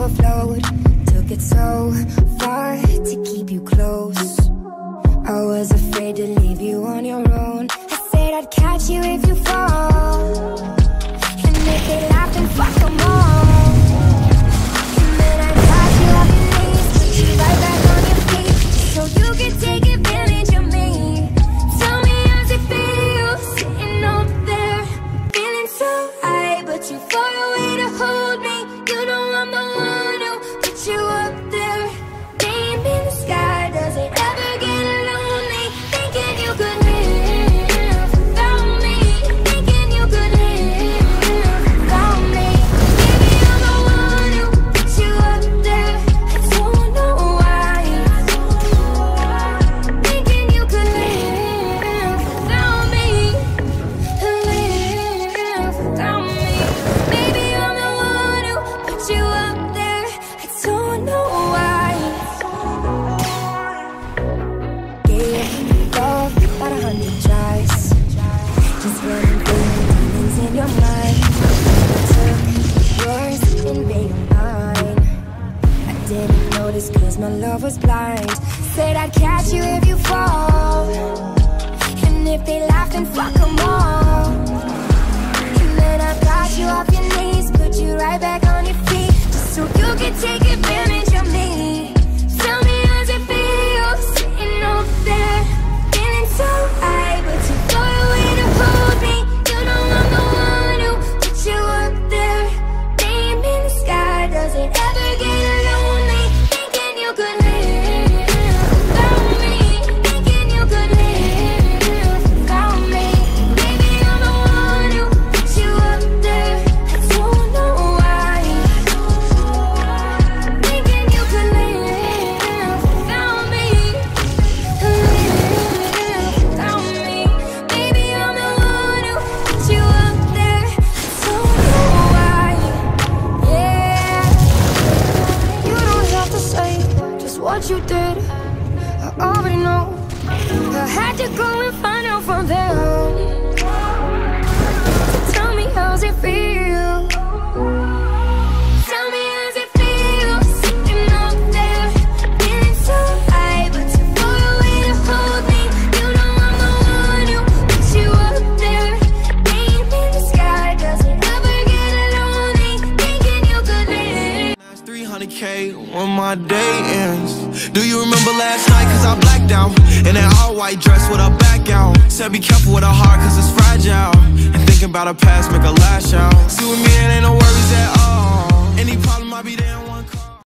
Overflowed, took it so far to keep you close. I was afraid to leave you on your own. I said I'd catch you if you fall, and if they laugh and fuck them all. And then I got you off your knees, put you right back on your feet, so you could take advantage of me. Tell me how's it feel, sitting up there, feeling so high, but you're far away to hold me. You know I'm the one who put you up there. Name in the sky, does it ever get lonely? Thinking you could live without me. Thinking you could live without me. Maybe I'm the one who put you up there. I don't know why. Thinking you could live without me. Live without me. Maybe I'm the one who put you up there. I don't know why. Gave love about 100 tries, just running through the demons in your mind. I took yours and made mine. I didn't notice cause my love was blind. Said I'd catch you if you fall, and if they laugh then fuck them all. And then I got you off your knees, put you right back on your feet, just so you could take advantage of me. Tell me how's it feel, sitting up there, feeling so high, but too far away to hold me. You know I'm the one who put you up there. Name in the sky, does it ever get lonely? Thinking you could live without me. Thinking you could live without me. Maybe I'm the one who put you up there. I don't know why. Thinking you could live without me. Live without me. Maybe I'm the one who put you up there. I don't know why. Yeah. You don't have to say just what you did. I already know. I had to go and find out from them. Tell me how's it feel. Tell me how's it feel, sitting up there, feeling so high, but too far away to hold me. You know I'm the one who put you up there. Name in the sky, does it ever get lonely? Thinking you could live. That's 300K when my day ends. Do you remember last night? Cause I blacked out in an all-white dress with a back out. Said be careful with a heart cause it's fragile. And thinking about her past make her lash out. See with me it ain't no worries at all. Any problem